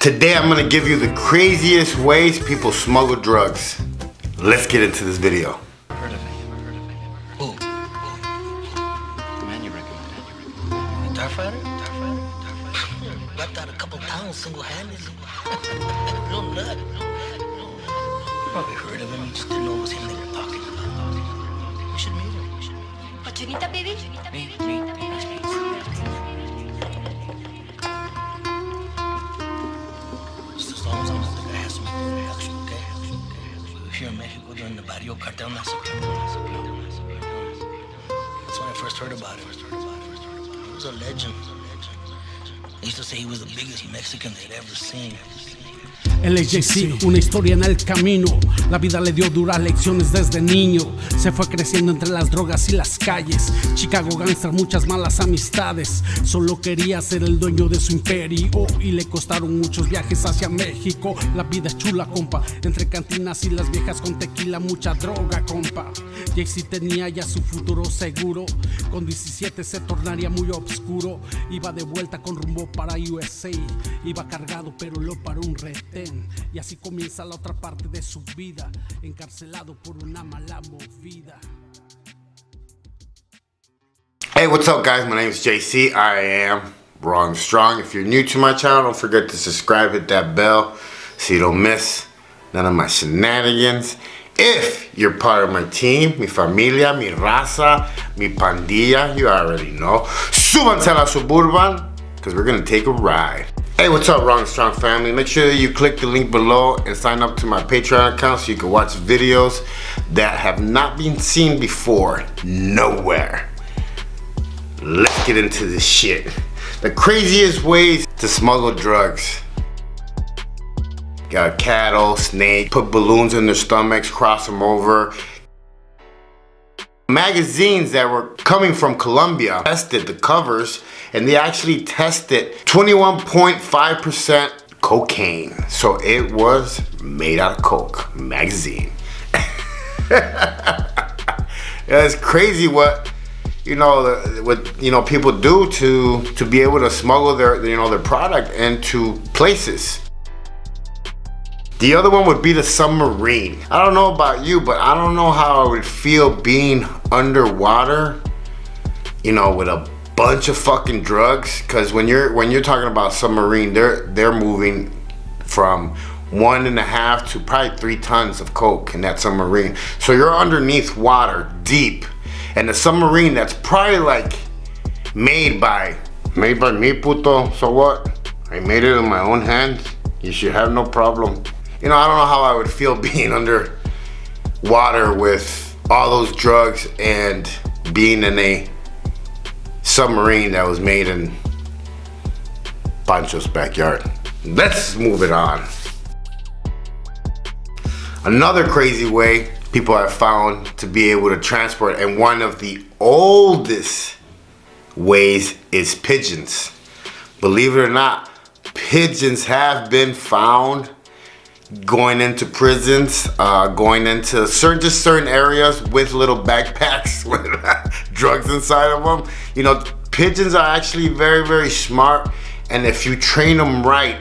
Today I'm gonna give you the craziest ways people smuggle drugs. Let's get into this video. Heard of it, never heard of it, never heard of it. Ooh. The man you recommend. Dark Fighter? Dark Fighter? Dark Fighter? Wiped out a couple pounds single-handed. Real nut. You probably heard of him, you just didn't know it was him they were talking about. You should meet him. You should meet him. Oh, Chunita, baby? Chunita, baby? If you're in Mexico during the Barrio Cartel massacre, that's when I first heard about it. It was a legend. They used to say he was the biggest Mexican they'd ever seen. Él es JC, una historia en el camino. La vida le dio duras lecciones desde niño. Se fue creciendo entre las drogas y las calles. Chicago Gangster, muchas malas amistades. Solo quería ser el dueño de su imperio. Y le costaron muchos viajes hacia México. La vida es chula, compa. Entre cantinas y las viejas con tequila, mucha droga, compa. JC tenía ya su futuro seguro. Con 17 se tornaría muy obscuro. Iba de vuelta con rumbo para USA. Iba cargado, pero lo paró un retén. Y así comienza la otra parte de su vida, encarcelado por una mala movida. Hey, what's up guys? My name is JC. I am Wrong to Strong. If you're new to my channel, don't forget to subscribe, hit that bell so you don't miss none of my shenanigans. If you're part of my team, mi familia, mi raza, mi pandilla, you already know. Súbanse a la Suburban, because we're going to take a ride. Hey, what's up, Wrong to Strong family? Make sure you click the link below and sign up to my Patreon account so you can watch videos that have not been seen before, nowhere. Let's get into this shit. The craziest ways to smuggle drugs. Got cattle, snake, put balloons in their stomachs, cross them over. Magazines that were coming from Colombia tested the covers, and they actually tested 21.5% cocaine. So it was made out of coke magazine. It's crazy what you know people do to be able to smuggle their their product into places. The other one would be the submarine. I don't know about you, but I don't know how I would feel being underwater, you know, with a bunch of fucking drugs. Cause when you're talking about submarine, they're moving from 1.5 to probably 3 tons of coke in that submarine. So you're underneath water, deep. And the submarine that's probably like made by me, puto, so what? I made it in my own hands. You should have no problem. You know, I don't know how I would feel being under water with all those drugs and being in a submarine that was made in Pancho's backyard. Let's move it on. Another crazy way people have found to be able to transport, and one of the oldest ways, is pigeons. Believe it or not, pigeons have been found going into prisons, going into just certain areas with little backpacks with drugs inside of them. You know, pigeons are actually very, very smart, and if you train them right,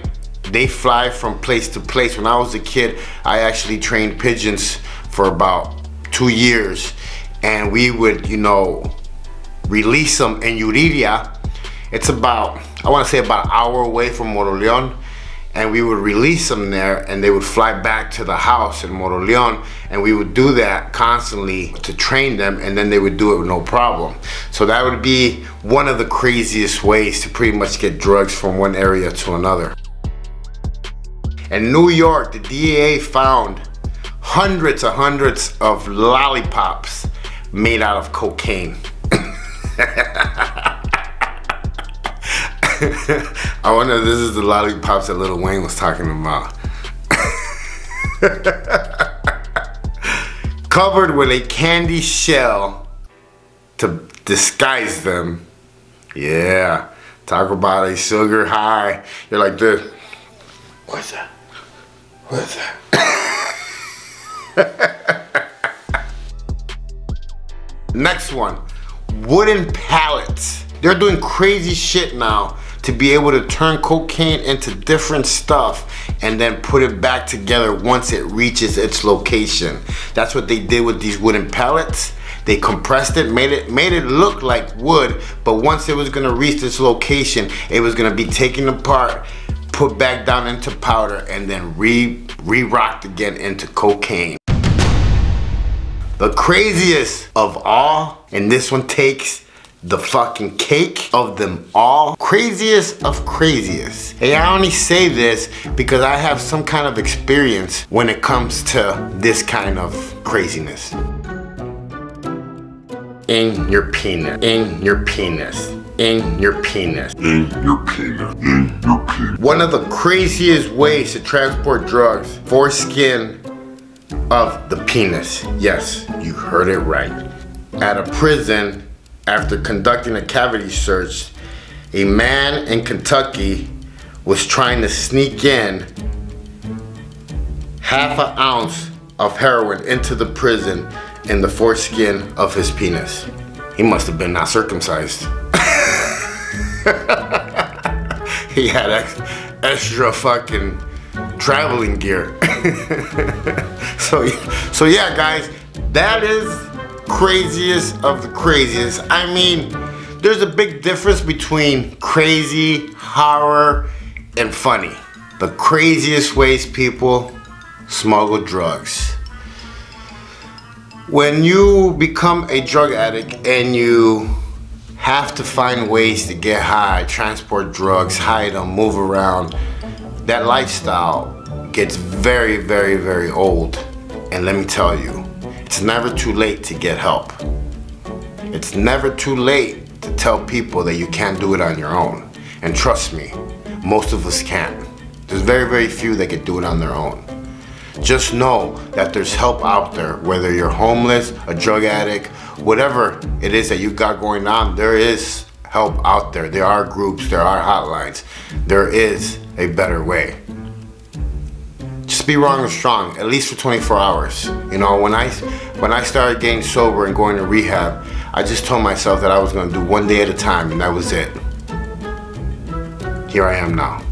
they fly from place to place. When I was a kid, I actually trained pigeons for about 2 years, and we would, you know, release them in Urdia. It's about, I want to say about an hour away from Moroleon. And we would release them there, and they would fly back to the house in Moroleon, and we would do that constantly to train them, and then they would do it with no problem. So that would be one of the craziest ways to pretty much get drugs from one area to another. In New York, the DAA found hundreds of lollipops made out of cocaine. I wonder if this is the lollipops that Lil Wayne was talking about. Covered with a candy shell to disguise them. Yeah, talk about a sugar high. You're like this. What's that? What's that? Next one, wooden pallets. They're doing crazy shit now to be able to turn cocaine into different stuff and then put it back together once it reaches its location. That's what they did with these wooden pellets. They compressed it, made it look like wood, but once it was gonna reach its location, it was gonna be taken apart, put back down into powder, and then re-rocked again into cocaine. The craziest of all, and this one takes the fucking cake of them all. Craziest of craziest. And I only say this because I have some kind of experience when it comes to this kind of craziness. In your penis. In your penis. In your penis. In your penis. In your penis. One of the craziest ways to transport drugs, foreskin of the penis. Yes, you heard it right. At a prison, after conducting a cavity search, a man in Kentucky was trying to sneak in half an ounce of heroin into the prison in the foreskin of his penis. He must have been not circumcised. He had extra fucking traveling gear. So yeah, guys, that is craziest of the craziest. I mean, there's a big difference between crazy, horror, and funny. The craziest ways people smuggle drugs. When you become a drug addict and you have to find ways to get high, transport drugs, hide them, move around, that lifestyle gets very, very, very old. And let me tell you, it's never too late to get help. It's never too late to tell people that you can't do it on your own. And trust me, most of us can't. There's very, very few that can do it on their own. Just know that there's help out there, whether you're homeless, a drug addict, whatever it is that you got going on, there is help out there. There are groups, there are hotlines. There is a better way. Just be wrong or strong, at least for 24 hours. You know, when I started getting sober and going to rehab, I just told myself that I was gonna do one day at a time, and that was it. Here I am now.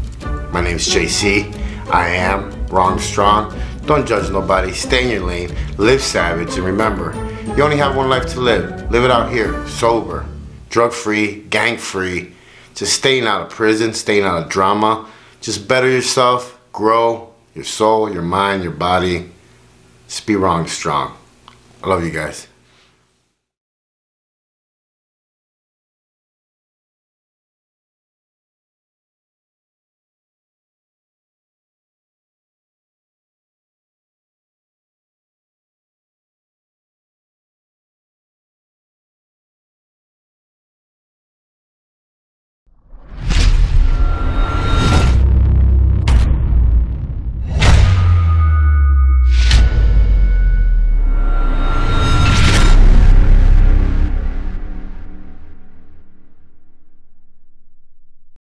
My name's JC. I am Wrong to Strong. Don't judge nobody, stay in your lane, live savage, and remember, you only have one life to live. Live it out here, sober, drug-free, gang-free, just staying out of prison, staying out of drama, just better yourself, grow, your soul, your mind, your body. Just be wrong, strong. I love you guys.